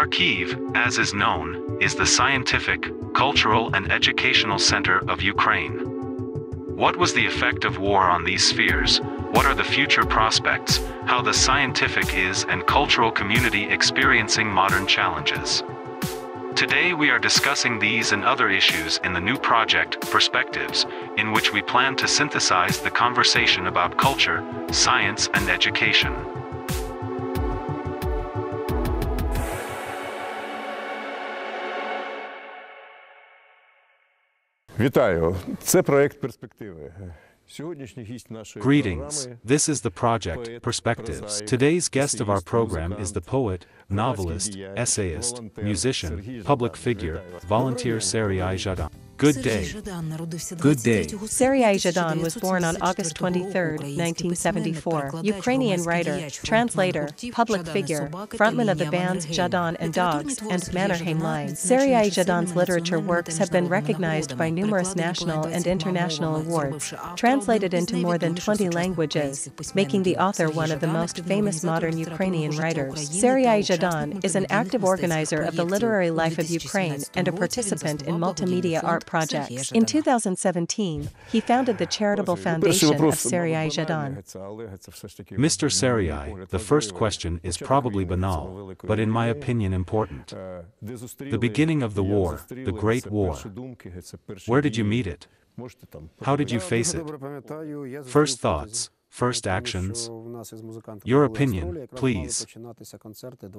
Kharkiv, as is known, is the scientific, cultural and educational center of Ukraine. What was the effect of war on these spheres? What are the future prospects? How the scientific is and cultural community experiencing modern challenges? Today we are discussing these and other issues in the new project, Perspectives, in which we plan to synthesize the conversation about culture, science and education. Greetings, this is the project, Perspectives. Today's guest of our program is the poet, novelist, essayist, musician, public figure, volunteer Serhiy Zhadan. Good day. Good day. Serhiy Zhadan was born on August 23, 1974. Ukrainian writer, translator, public figure, frontman of the bands Zhadan and Dogs and Mannerheim Line. Serhiy Zhadan's literature works have been recognized by numerous national and international awards, translated into more than 20 languages, making the author one of the most famous modern Ukrainian writers. Serhiy Zhadan is an active organizer of the literary life of Ukraine and a participant in multimedia art projects. In 2017, he founded the charitable foundation of Serhiy Zhadan. Mr. Serhiy, the first question is probably banal, but in my opinion important. The beginning of the war, the Great War. Where did you meet it? How did you face it? First thoughts, first actions. Your opinion, please.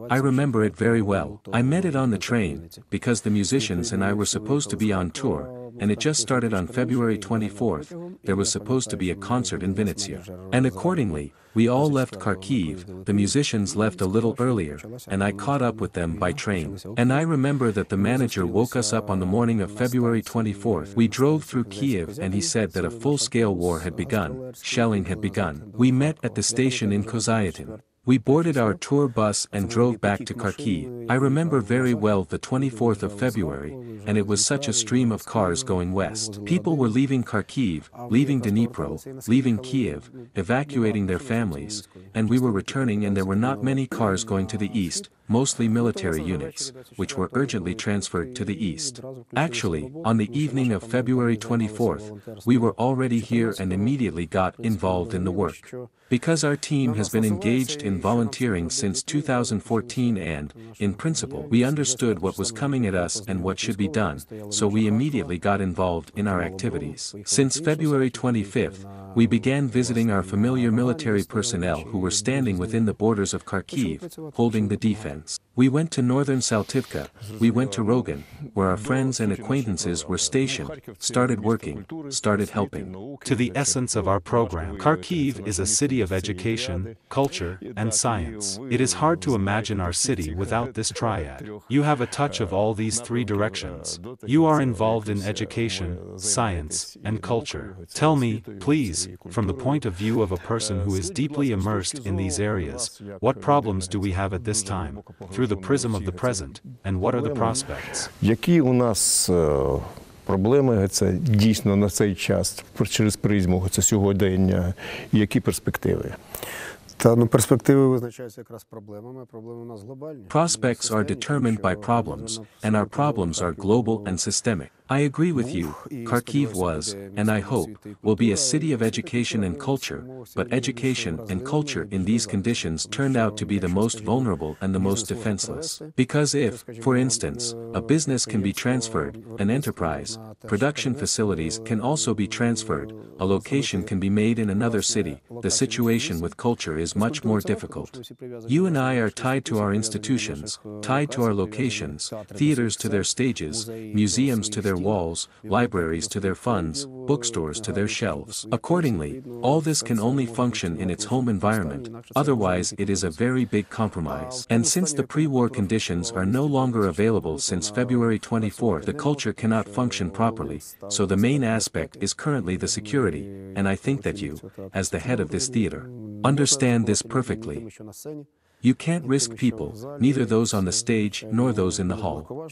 I remember it very well. I met it on the train, because the musicians and I were supposed to be on tour, and it just started on February 24th, there was supposed to be a concert in Vinnytsia. And accordingly, we all left Kharkiv, the musicians left a little earlier, and I caught up with them by train. And I remember that the manager woke us up on the morning of February 24th. We drove through Kiev and he said that a full-scale war had begun, shelling had begun. We met at the station in Koziatin. We boarded our tour bus and drove back to Kharkiv. I remember very well the 24th of February, and it was such a stream of cars going west. People were leaving Kharkiv, leaving Dnipro, leaving Kiev, evacuating their families, and we were returning and there were not many cars going to the east, mostly military units, which were urgently transferred to the east. Actually, on the evening of February 24th, we were already here and immediately got involved in the work. Because our team has been engaged in volunteering since 2014 and, in principle, we understood what was coming at us and what should be done, so we immediately got involved in our activities. Since February 25th, we began visiting our familiar military personnel who were standing within the borders of Kharkiv, holding the defense. We went to northern Saltivka, we went to Rogan, where our friends and acquaintances were stationed, started working, started helping. To the essence of our program, Kharkiv is a city of education, culture, and science. It is hard to imagine our city without this triad. You have a touch of all these three directions. You are involved in education, science, and culture. Tell me, please, from the point of view of a person who is deeply immersed in these areas, what problems do we have at this time, through the prism of the present, and what are the prospects? Які у нас проблеми це дійсно на цей час через призму це сьогодення і які перспективи? Prospects are determined by problems, and our problems are global and systemic. I agree with you, Kharkiv was, and I hope, will be a city of education and culture, but education and culture in these conditions turned out to be the most vulnerable and the most defenseless. Because if, for instance, a business can be transferred, an enterprise, production facilities can also be transferred, a location can be made in another city, the situation with culture is much more difficult. You and I are tied to our institutions, tied to our locations, theaters to their stages, museums to their walls, libraries to their funds, bookstores to their shelves. Accordingly, all this can only function in its home environment, otherwise it is a very big compromise. And since the pre-war conditions are no longer available since February 24, the culture cannot function properly, so the main aspect is currently the security, and I think that you, as the head of this theater, understand this perfectly. You can't risk people, neither those on the stage nor those in the hall.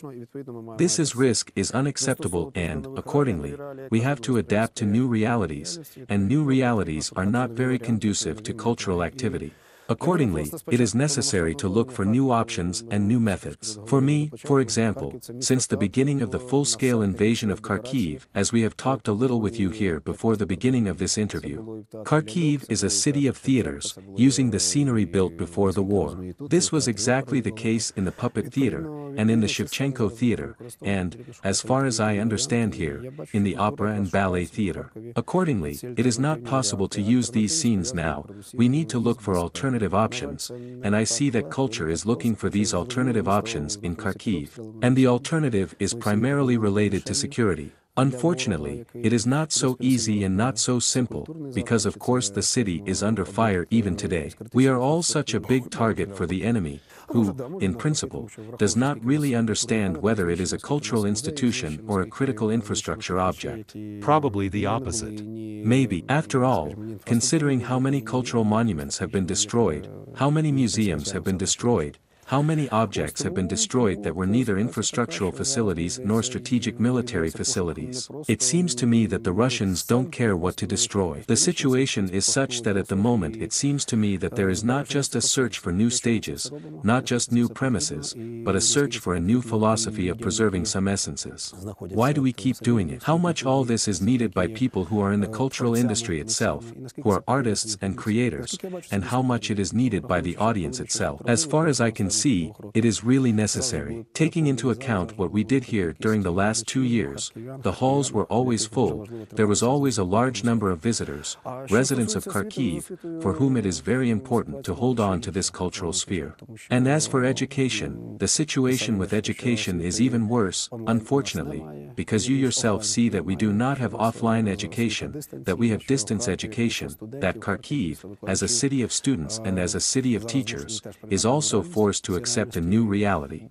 This risk is unacceptable and, accordingly, we have to adapt to new realities, and new realities are not very conducive to cultural activity. Accordingly, it is necessary to look for new options and new methods. For me, for example, since the beginning of the full-scale invasion of Kharkiv, as we have talked a little with you here before the beginning of this interview, Kharkiv is a city of theaters, using the scenery built before the war. This was exactly the case in the Puppet Theater, and in the Shevchenko Theater, and, as far as I understand here, in the Opera and Ballet Theater. Accordingly, it is not possible to use these scenes now, we need to look for alternative options, and I see that culture is looking for these alternative options in Kharkiv. And the alternative is primarily related to security. Unfortunately, it is not so easy and not so simple, because of course the city is under fire even today. We are all such a big target for the enemy, who, in principle, does not really understand whether it is a cultural institution or a critical infrastructure object. Probably the opposite. Maybe. After all, considering how many cultural monuments have been destroyed, how many museums have been destroyed, how many objects have been destroyed that were neither infrastructural facilities nor strategic military facilities? It seems to me that the Russians don't care what to destroy. The situation is such that at the moment it seems to me that there is not just a search for new stages, not just new premises, but a search for a new philosophy of preserving some essences. Why do we keep doing it? How much all this is needed by people who are in the cultural industry itself, who are artists and creators, and how much it is needed by the audience itself? As far as I can see, it is really necessary. Taking into account what we did here during the last 2 years, the halls were always full, there was always a large number of visitors, residents of Kharkiv, for whom it is very important to hold on to this cultural sphere. And as for education, the situation with education is even worse, unfortunately, because you yourself see that we do not have offline education, that we have distance education, that Kharkiv, as a city of students and as a city of teachers, is also forced to accept a new reality.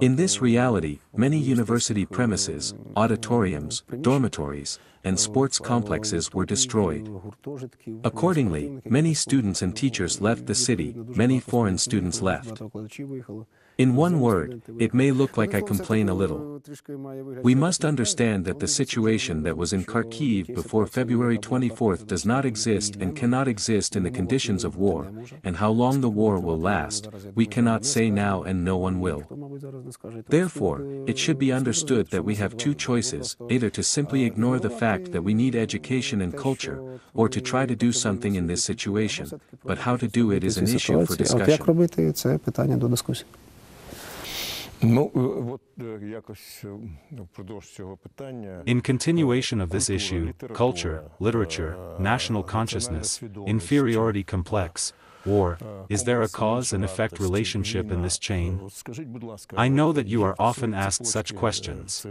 In this reality, many university premises, auditoriums, dormitories, and sports complexes were destroyed. Accordingly, many students and teachers left the city, many foreign students left. In one word, it may look like I complain a little. We must understand that the situation that was in Kharkiv before February 24th does not exist and cannot exist in the conditions of war, and how long the war will last, we cannot say now and no one will. Therefore, it should be understood that we have two choices, either to simply ignore the fact that we need education and culture, or to try to do something in this situation, but how to do it is an issue for discussion. In continuation of this issue, culture, literature, national consciousness, inferiority complex, war, is there a cause and effect relationship in this chain? I know that you are often asked such questions.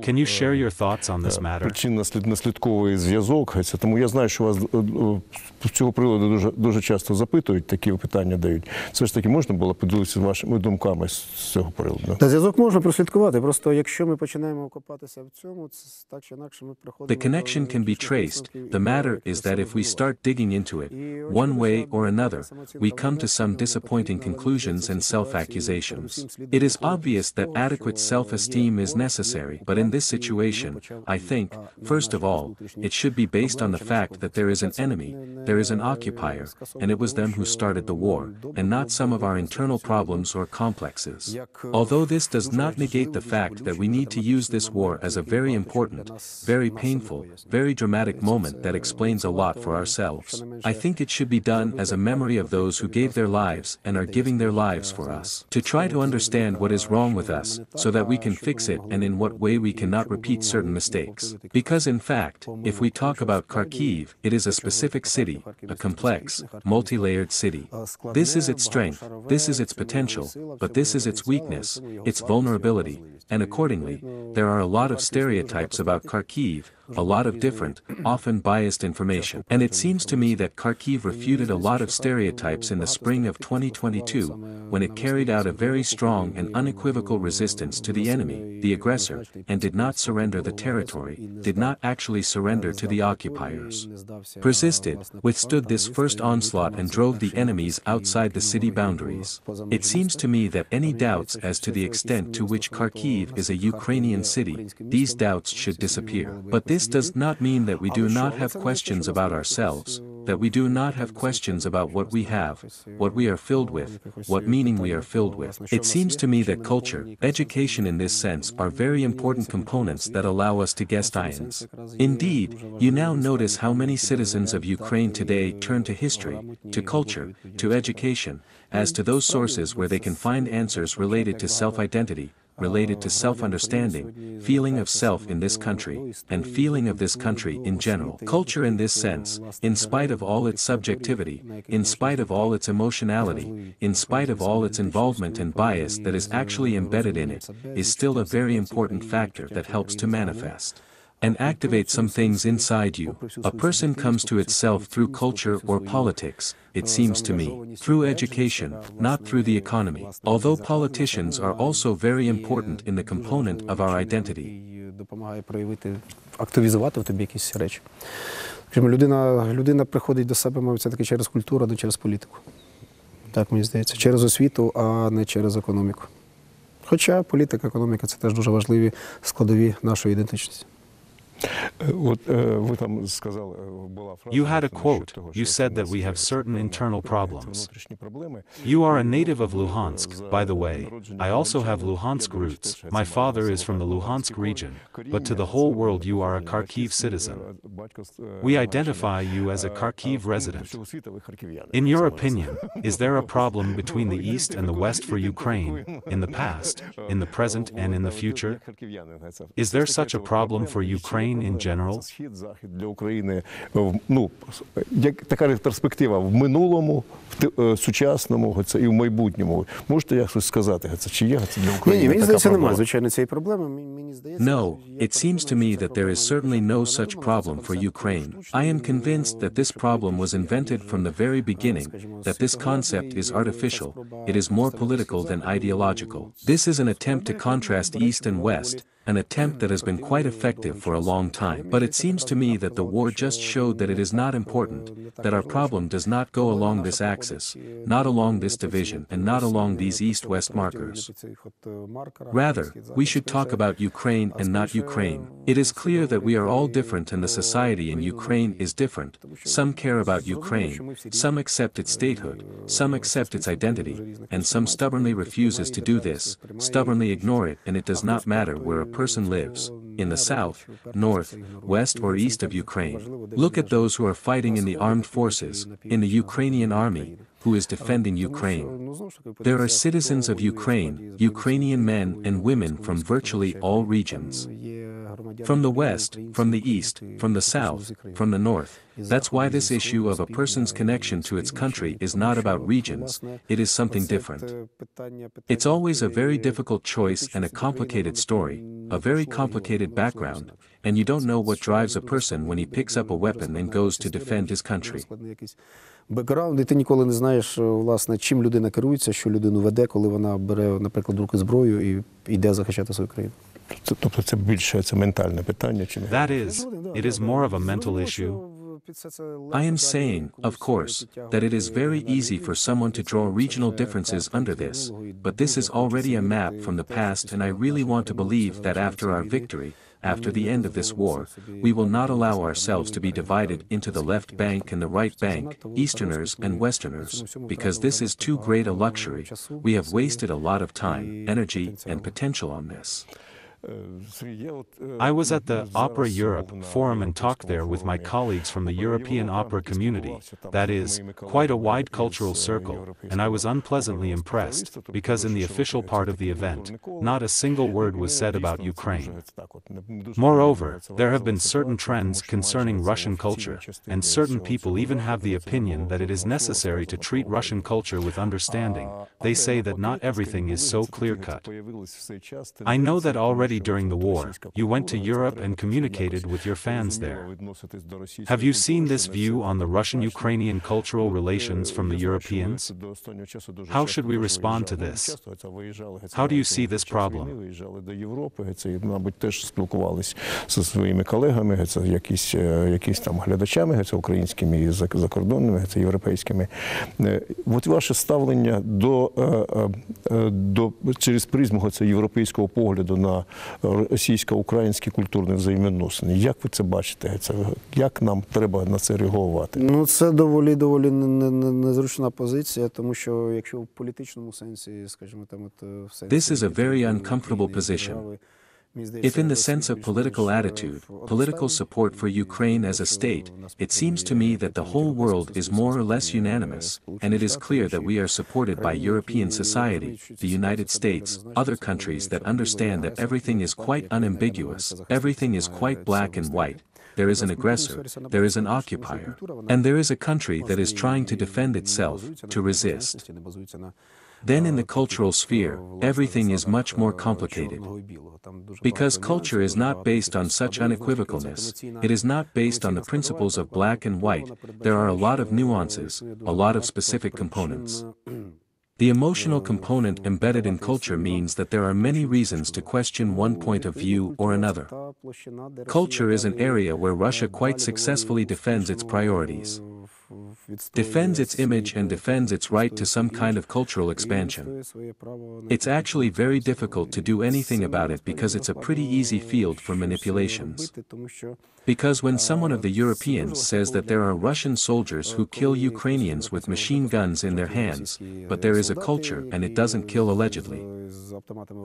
Can you share your thoughts on this matter? The connection can be traced. The matter is that if we start digging into it, one way or another, we come to some disappointing conclusions and self-accusations. It is obvious that adequate self-esteem is necessary, but in this situation, I think, first of all, it should be based on the fact that there is an enemy, there is an occupier, and it was them who started the war, and not some of our internal problems or complexes. Although this does not negate the fact that we need to use this war as a very important, very painful, very dramatic moment that explains a lot for ourselves. I think it should be done as a memory of those who gave their lives and are giving their lives for us, to try to understand what is wrong with us, so that we can fix it and in what way we cannot repeat certain mistakes. Because in fact, if we talk about Kharkiv, it is a specific city, a complex, multi-layered city. This is its strength, this is its potential, but this is its weakness, its vulnerability, and accordingly, there are a lot of stereotypes about Kharkiv, a lot of different, often biased information. And it seems to me that Kharkiv refuted a lot of stereotypes in the spring of 2022, when it carried out a very strong and unequivocal resistance to the enemy, the aggressor, and did not surrender the territory, did not actually surrender to the occupiers. Persisted, withstood this first onslaught and drove the enemies outside the city boundaries. It seems to me that any doubts as to the extent to which Kharkiv is a Ukrainian city, these doubts should disappear. But this does not mean that we do not have questions about ourselves, that we do not have questions about what we have, what we are filled with, what meaning we are filled with. It seems to me that culture, education in this sense are very important components that allow us to guess irons. Indeed, you now notice how many citizens of Ukraine today turn to history, to culture, to education, as to those sources where they can find answers related to self-identity, related to self-understanding, feeling of self in this country, and feeling of this country in general. Culture in this sense, in spite of all its subjectivity, in spite of all its emotionality, in spite of all its involvement and bias that is actually embedded in it, is still a very important factor that helps to manifest and activate some things inside you. A person comes to itself through culture or politics, it seems to me, through education, not through the economy. Although politicians are also very important in the component of our identity. Людина приходить до себе, мабуть, все-таки через культуру, а не через політику. Так мені здається, через освіту, а не через економіку. Хоча політика, економіка – це теж дуже важливі складові нашої ідентичності. You had a quote, you said that we have certain internal problems. You are a native of Luhansk, by the way. I also have Luhansk roots, my father is from the Luhansk region, but to the whole world you are a Kharkiv citizen. We identify you as a Kharkiv resident. In your opinion, is there a problem between the East and the West for Ukraine, in the past, in the present and in the future? Is there such a problem for Ukraine in general? No, it seems to me that there is certainly no such problem for Ukraine. I am convinced that this problem was invented from the very beginning, that this concept is artificial, it is more political than ideological. This is an attempt to contrast East and West, an attempt that has been quite effective for a long time. But it seems to me that the war just showed that it is not important, that our problem does not go along this axis, not along this division and not along these East-West markers. Rather, we should talk about Ukraine and not Ukraine. It is clear that we are all different and the society in Ukraine is different. Some care about Ukraine, some accept its statehood, some accept its identity, and some stubbornly refuses to do this, stubbornly ignore it, and it does not matter where a person lives, in the south, north, west or east of Ukraine. Look at those who are fighting in the armed forces, in the Ukrainian army, who is defending Ukraine. There are citizens of Ukraine, Ukrainian men and women from virtually all regions. From the west, from the east, from the south, from the north. That's why this issue of a person's connection to its country is not about regions, it is something different. It's always a very difficult choice and a complicated story, a very complicated background, and you don't know what drives a person when he picks up a weapon and goes to defend his country. Бекграунд, і ти ніколи не знаєш, власне, чим людина керується, що людину веде, коли вона бере, наприклад, в руки зброю і йде захищати свою країну. Тобто це більше, це ментальне питання, чи не? That is, it is more of a mental issue. I am saying, of course, that it is very easy for someone to draw regional differences under this, but this is already a map from the past and I really want to believe that after our victory, after the end of this war, we will not allow ourselves to be divided into the left bank and the right bank, Easterners and Westerners, because this is too great a luxury. We have wasted a lot of time, energy, and potential on this. I was at the Opera Europe Forum and talked there with my colleagues from the European opera community, that is, quite a wide cultural circle, and I was unpleasantly impressed, because in the official part of the event, not a single word was said about Ukraine. Moreover, there have been certain trends concerning Russian culture, and certain people even have the opinion that it is necessary to treat Russian culture with understanding. They say that not everything is so clear-cut. I know that already during the war, you went to Europe and communicated with your fans there. Have you seen this view on the Russian-Ukrainian cultural relations from the Europeans? How should we respond to this? How do you see this problem? Ваше ставлення через призму цього європейського погляду на російсько-українські культурні взаємовідносини. Як ви це бачите? Як нам треба на це реагувати? Ну, це доволі незручна позиція, тому що якщо в політичному сенсі, скажімо, там от в сенсі This is a very uncomfortable position. If in the sense of political attitude, political support for Ukraine as a state, it seems to me that the whole world is more or less unanimous, and it is clear that we are supported by European society, the United States, other countries that understand that everything is quite unambiguous, everything is quite black and white. There is an aggressor, there is an occupier, and there is a country that is trying to defend itself, to resist. Then in the cultural sphere, everything is much more complicated. Because culture is not based on such unequivocalness, it is not based on the principles of black and white, there are a lot of nuances, a lot of specific components. The emotional component embedded in culture means that there are many reasons to question one point of view or another. Culture is an area where Russia quite successfully defends its priorities. Defends its image and defends its right to some kind of cultural expansion. It's actually very difficult to do anything about it because it's a pretty easy field for manipulations. Because when someone of the Europeans says that there are Russian soldiers who kill Ukrainians with machine guns in their hands, but there is a culture and it doesn't kill allegedly.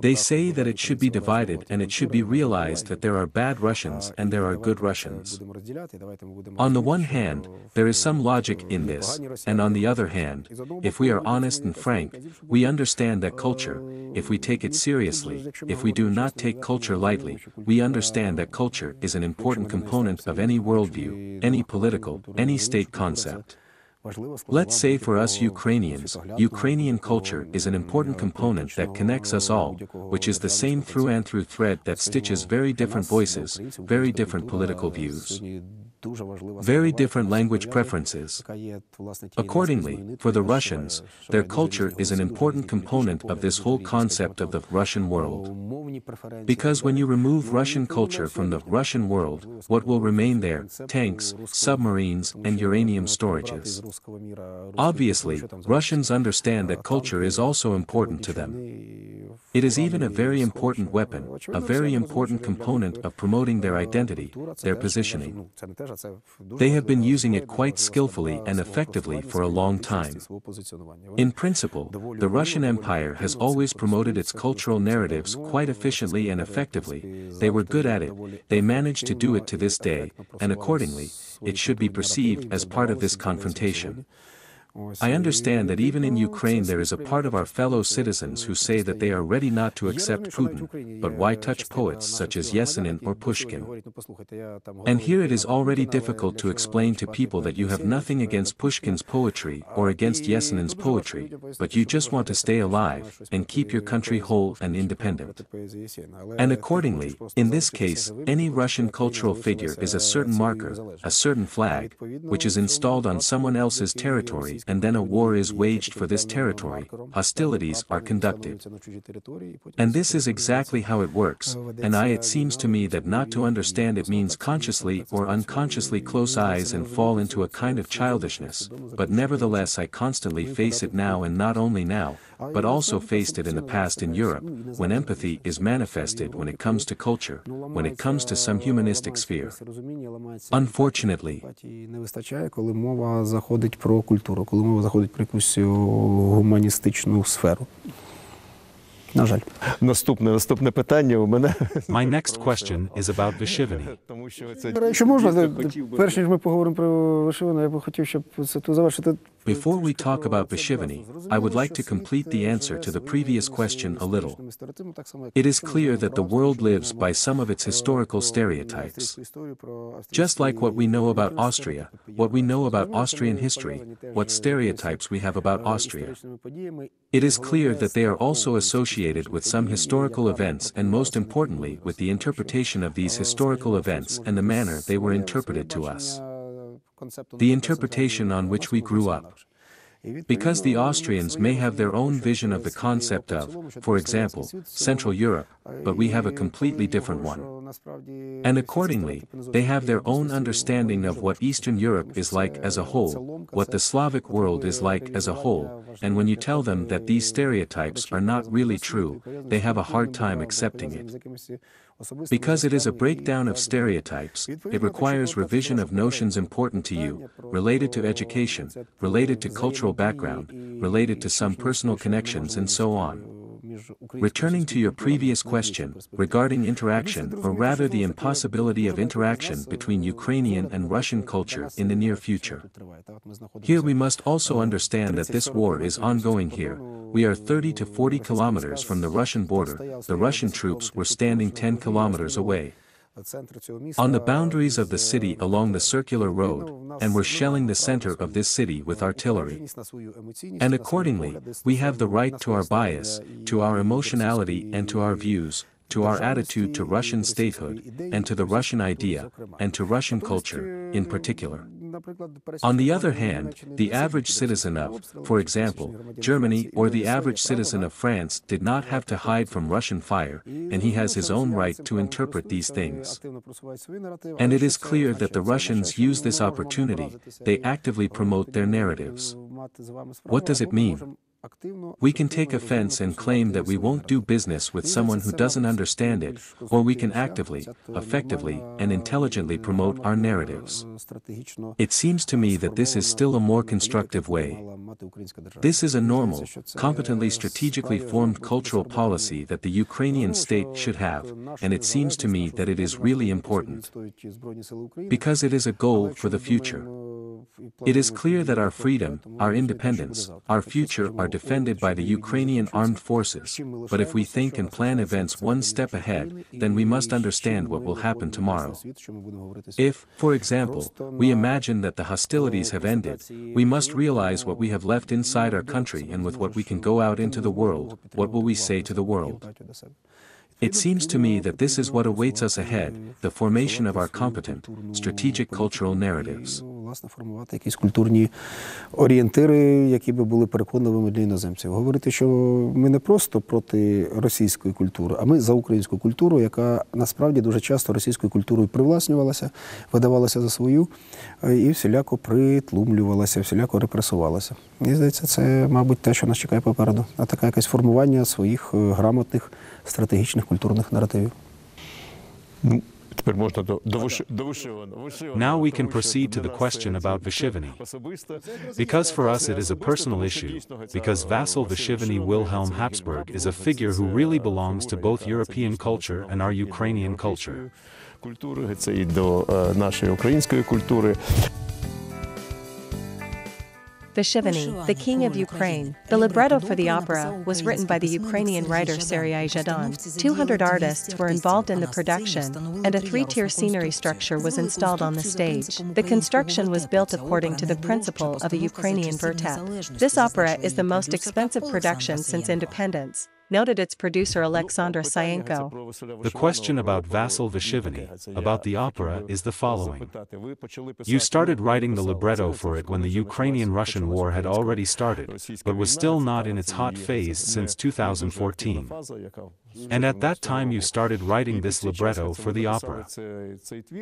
They say that it should be divided and it should be realized that there are bad Russians and there are good Russians. On the one hand, there is some logic in this, and on the other hand, if we are honest and frank, we understand that culture, if we take it seriously, if we do not take culture lightly, we understand that culture is an important component of any worldview, any political, any state concept. Let's say for us Ukrainians, Ukrainian culture is an important component that connects us all, which is the same through and through thread that stitches very different voices, very different political views, very different language preferences. Accordingly, for the Russians, their culture is an important component of this whole concept of the Russian world. Because when you remove Russian culture from the Russian world, what will remain there? Tanks, submarines, and uranium storages. Obviously, Russians understand that culture is also important to them. It is even a very important weapon, a very important component of promoting their identity, their positioning. They have been using it quite skillfully and effectively for a long time. In principle, the Russian Empire has always promoted its cultural narratives quite efficiently and effectively, they were good at it, they managed to do it to this day, and accordingly, it should be perceived as part of this confrontation. I understand that even in Ukraine there is a part of our fellow citizens who say that they are ready not to accept Putin, but why touch poets such as Yesenin or Pushkin? And here it is already difficult to explain to people that you have nothing against Pushkin's poetry or against Yesenin's poetry, but you just want to stay alive and keep your country whole and independent. And accordingly, in this case, any Russian cultural figure is a certain marker, a certain flag, which is installed on someone else's territory, and then a war is waged for this territory, hostilities are conducted. And this is exactly how it works, and it seems to me that not to understand it means consciously or unconsciously close eyes and fall into a kind of childishness, but nevertheless I constantly face it now and not only now, but also faced it in the past in Europe, when empathy is manifested when it comes to culture, when it comes to some humanistic sphere. Unfortunately, коли мова заходить про якусь гуманістичну сферу. На жаль. Наступне питання у мене. My next question is about Вишивані. Якщо можна, перш ніж ми поговоримо про Вишивані, я б хотів, щоб це тут завершити. Before we talk about Vishivani, I would like to complete the answer to the previous question a little. It is clear that the world lives by some of its historical stereotypes. Just like what we know about Austria, what we know about Austrian history, what stereotypes we have about Austria. It is clear that they are also associated with some historical events and most importantly with the interpretation of these historical events and the manner they were interpreted to us. The interpretation on which we grew up. Because the Austrians may have their own vision of the concept of, for example, Central Europe, but we have a completely different one. And accordingly, they have their own understanding of what Eastern Europe is like as a whole, what the Slavic world is like as a whole, and when you tell them that these stereotypes are not really true, they have a hard time accepting it. Because it is a breakdown of stereotypes, it requires revision of notions important to you, related to education, related to cultural background, related to some personal connections and so on. Returning to your previous question, regarding interaction or rather the impossibility of interaction between Ukrainian and Russian culture in the near future. Here we must also understand that this war is ongoing here. We are 30 to 40 kilometers from the Russian border, the Russian troops were standing 10 kilometers away. On the boundaries of the city along the circular road, and we're shelling the center of this city with artillery. And accordingly, we have the right to our bias, to our emotionality and to our views, to our attitude to Russian statehood, and to the Russian idea, and to Russian culture, in particular. On the other hand, the average citizen of, for example, Germany or the average citizen of France did not have to hide from Russian fire, and he has his own right to interpret these things. And it is clear that the Russians use this opportunity, they actively promote their narratives. What does it mean? We can take offense and claim that we won't do business with someone who doesn't understand it, or we can actively, effectively, and intelligently promote our narratives. It seems to me that this is still a more constructive way. This is a normal, competently strategically formed cultural policy that the Ukrainian state should have, and it seems to me that it is really important. Because it is a goal for the future. It is clear that our freedom, our independence, our future are defended by the Ukrainian armed forces, but if we think and plan events one step ahead, then we must understand what will happen tomorrow. If, for example, we imagine that the hostilities have ended, we must realize what we have left inside our country and with what we can go out into the world, what will we say to the world? It seems to me that this is what awaits us ahead, the formation of our competent, strategic cultural narratives. Власне, формувати якісь культурні орієнтири, які би були переконливими для іноземців. Говорити, що ми не просто проти російської культури, а ми за українську культуру, яка насправді дуже часто російською культурою привласнювалася, видавалася за свою і всіляко притлумлювалася, всіляко репресувалася. Мені здається, це, мабуть, те, що нас чекає попереду, а таке якесь формування своїх грамотних, стратегічних, культурних наративів. Now we can proceed to the question about Vishivany. Because for us it is a personal issue, because Vasil Vishivany Wilhelm Habsburg is a figure who really belongs to both European culture and our Ukrainian culture. Vishivany, the King of Ukraine. The libretto for the opera was written by the Ukrainian writer Sergei Jadon. 200 artists were involved in the production, and a 3-tier scenery structure was installed on the stage. The construction was built according to the principle of a Ukrainian vertep. This opera is the most expensive production since independence, noted its producer Alexander Sayenko. The question about Vasil Vishivany, about the opera, is the following. You started writing the libretto for it when the Ukrainian-Russian war had already started, but was still not in its hot phase since 2014. And at that time you started writing this libretto for the opera.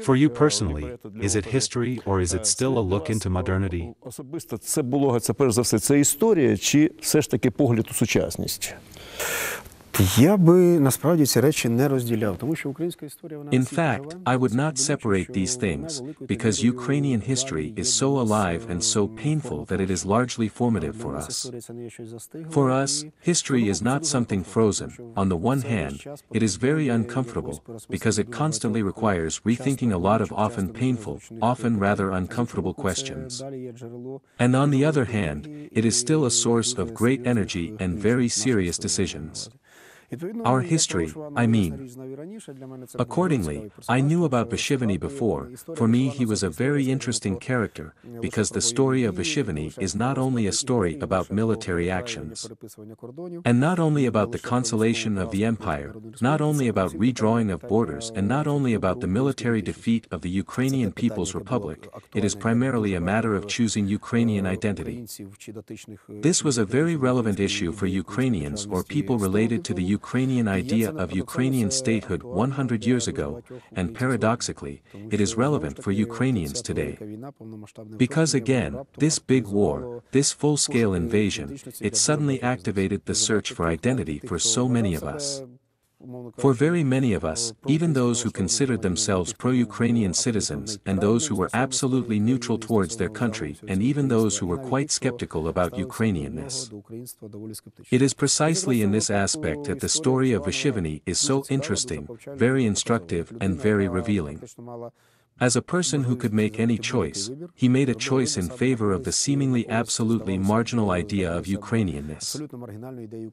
For you personally, is it history or is it still a look into modernity? In fact, I would not separate these things, because Ukrainian history is so alive and so painful that it is largely formative for us. For us, history is not something frozen. On the one hand, it is very uncomfortable, because it constantly requires rethinking a lot of often painful, often rather uncomfortable questions. And on the other hand, it is still a source of great energy and very serious decisions. Our history, I mean. Accordingly, I knew about Vishivany before. For me he was a very interesting character, because the story of Vishivany is not only a story about military actions, and not only about the consolation of the empire, not only about redrawing of borders and not only about the military defeat of the Ukrainian People's Republic, it is primarily a matter of choosing Ukrainian identity. This was a very relevant issue for Ukrainians or people related to the Ukrainian Ukrainian idea of Ukrainian statehood 100 years ago, and paradoxically, it is relevant for Ukrainians today. Because again, this big war, this full-scale invasion, it suddenly activated the search for identity for so many of us. For very many of us, even those who considered themselves pro-Ukrainian citizens and those who were absolutely neutral towards their country and even those who were quite skeptical about Ukrainianness. It is precisely in this aspect that the story of Vashivany is so interesting, very instructive and very revealing. As a person who could make any choice, he made a choice in favor of the seemingly absolutely marginal idea of Ukrainianness.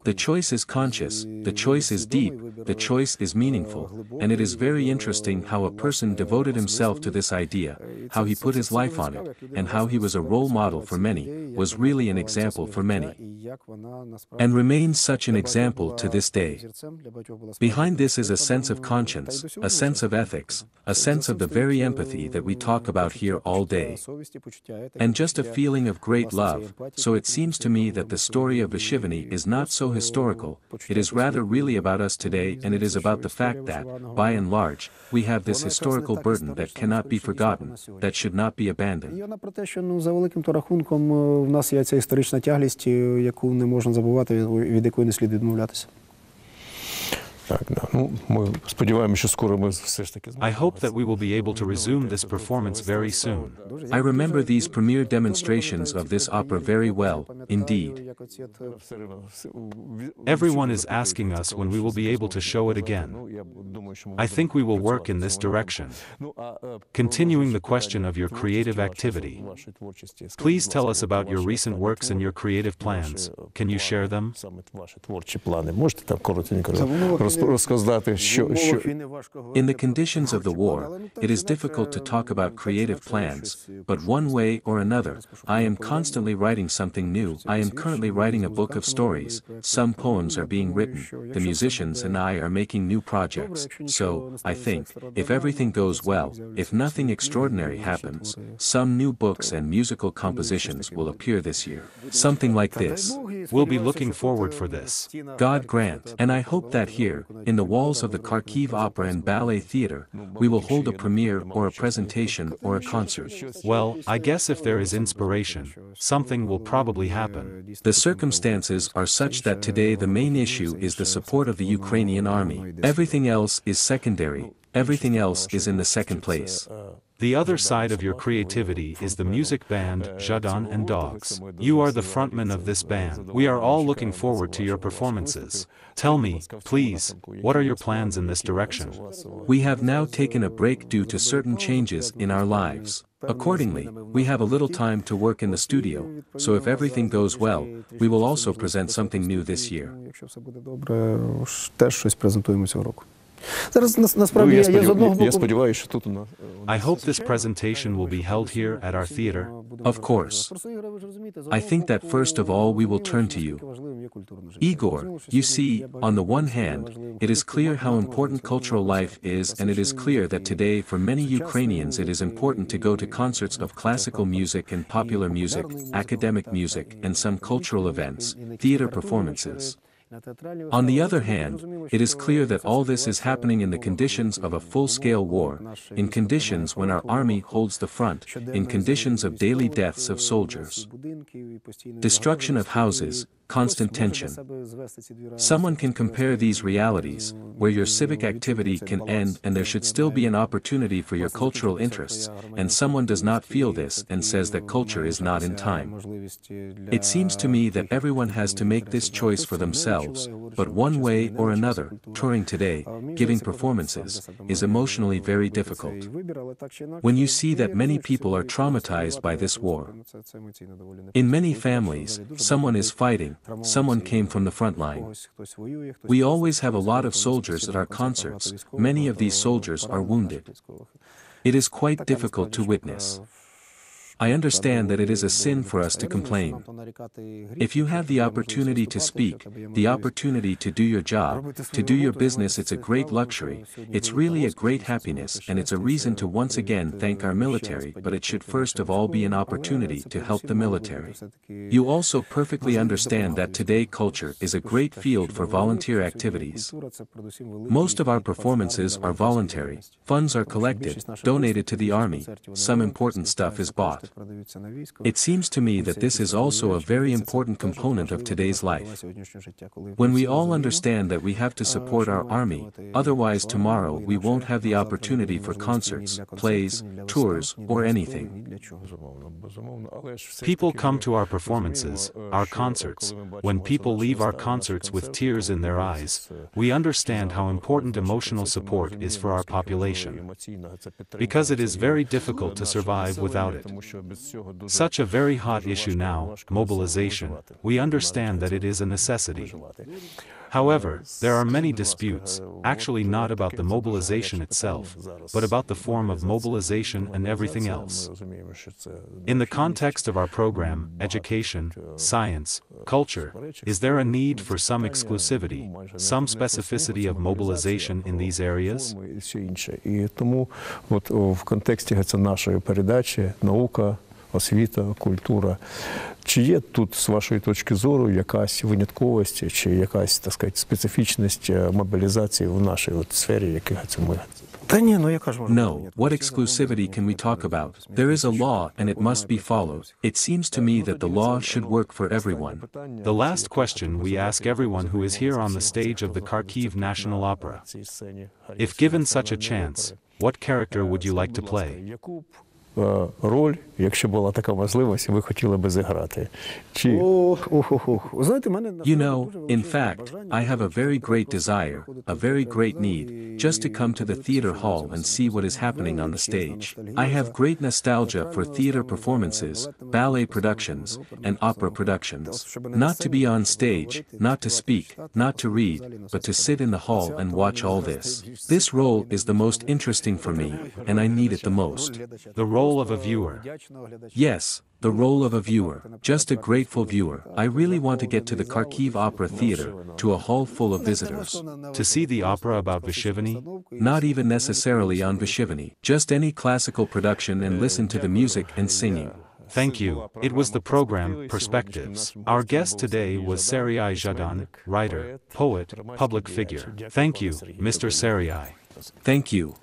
The choice is conscious, the choice is deep, the choice is meaningful, and it is very interesting how a person devoted himself to this idea, how he put his life on it, and how he was a role model for many, was really an example for many, and remains such an example to this day. Behind this is a sense of conscience, a sense of ethics, a sense of the very empathy that we talk about here all day, and just a feeling of great love, so it seems to me that the story of Vashivany is not so historical, it is rather really about us today and it is about the fact that, by and large, we have this historical burden that cannot be forgotten, that should not be abandoned. I hope that we will be able to resume this performance very soon. I remember these premiere demonstrations of this opera very well, indeed. Everyone is asking us when we will be able to show it again. I think we will work in this direction. Continuing the question of your creative activity, please tell us about your recent works and your creative plans. Can you share them? In the conditions of the war, it is difficult to talk about creative plans, but one way or another, I am constantly writing something new. I am currently writing a book of stories, some poems are being written, the musicians and I are making new projects, so, I think, if everything goes well, if nothing extraordinary happens, some new books and musical compositions will appear this year. Something like this. We'll be looking forward for this. God grant. And I hope that here, in the walls of the Kharkiv Opera and Ballet Theater, we will hold a premiere or a presentation or a concert. Well, I guess if there is inspiration, something will probably happen. The circumstances are such that today the main issue is the support of the Ukrainian army. Everything else is secondary, everything else is in the second place. The other side of your creativity is the music band, Jadon and Dogs. You are the frontman of this band. We are all looking forward to your performances. Tell me, please, what are your plans in this direction? We have now taken a break due to certain changes in our lives. Accordingly, we have a little time to work in the studio, so if everything goes well, we will also present something new this year. I hope this presentation will be held here at our theater. Of course. I think that first of all we will turn to you. Igor, you see, on the one hand, it is clear how important cultural life is and it is clear that today for many Ukrainians it is important to go to concerts of classical music and popular music, academic music and some cultural events, theater performances. On the other hand, it is clear that all this is happening in the conditions of a full-scale war, in conditions when our army holds the front, in conditions of daily deaths of soldiers, destruction of houses, constant tension. Someone can compare these realities, where your civic activity can end and there should still be an opportunity for your cultural interests, and someone does not feel this and says that culture is not in time. It seems to me that everyone has to make this choice for themselves. But one way or another, touring today, giving performances, is emotionally very difficult. When you see that many people are traumatized by this war. In many families, someone is fighting, someone came from the front line. We always have a lot of soldiers at our concerts, many of these soldiers are wounded. It is quite difficult to witness. I understand that it is a sin for us to complain. If you have the opportunity to speak, the opportunity to do your job, to do your business, it's a great luxury, it's really a great happiness, and it's a reason to once again thank our military, but it should first of all be an opportunity to help the military. You also perfectly understand that today culture is a great field for volunteer activities. Most of our performances are voluntary, funds are collected, donated to the army, some important stuff is bought. It seems to me that this is also a very important component of today's life. When we all understand that we have to support our army, otherwise tomorrow we won't have the opportunity for concerts, plays, tours, or anything. People come to our performances, our concerts. When people leave our concerts with tears in their eyes, we understand how important emotional support is for our population, because it is very difficult to survive without it. Such a very hot issue now, mobilization, we understand that it is a necessity. However, there are many disputes, actually not about the mobilization itself, but about the form of mobilization and everything else. In the context of our program, education, science, culture, is there a need for some exclusivity, some specificity of mobilization in these areas? Освіта, культура. Чи є тут, з вашої точки зору, якась винятковість, чи якась, так сказати, специфічність мобілізації в нашій сфері, яка ми... No, what exclusivity can we talk about? There is a law and it must be followed. It seems to me that the law should work for everyone. The last question we ask everyone who is here on the stage of the Kharkiv National Opera. If given such a chance, what character would you like to play? Роль, якщо була така можливість, ви хотіли би зіграти. You know, in fact, I have a very great desire, a very great need, just to come to the theater hall and see what is happening on the stage. I have great nostalgia for theater performances, ballet productions, and opera productions. Not to be on stage, not to speak, not to read, but to sit in the hall and watch all this. This role is the most interesting for me, and I need it the most. The role of a viewer. Yes, the role of a viewer, just a grateful viewer. I really want to get to the Kharkiv Opera Theater, to a hall full of visitors. To see the opera about Vishivani? Not even necessarily on Vishivani, just any classical production and listen to the music and singing. Thank you. It was the program, Perspectives. Our guest today was Sergei Zhadan, writer, poet, public figure. Thank you, Mr. Sergei. Thank you.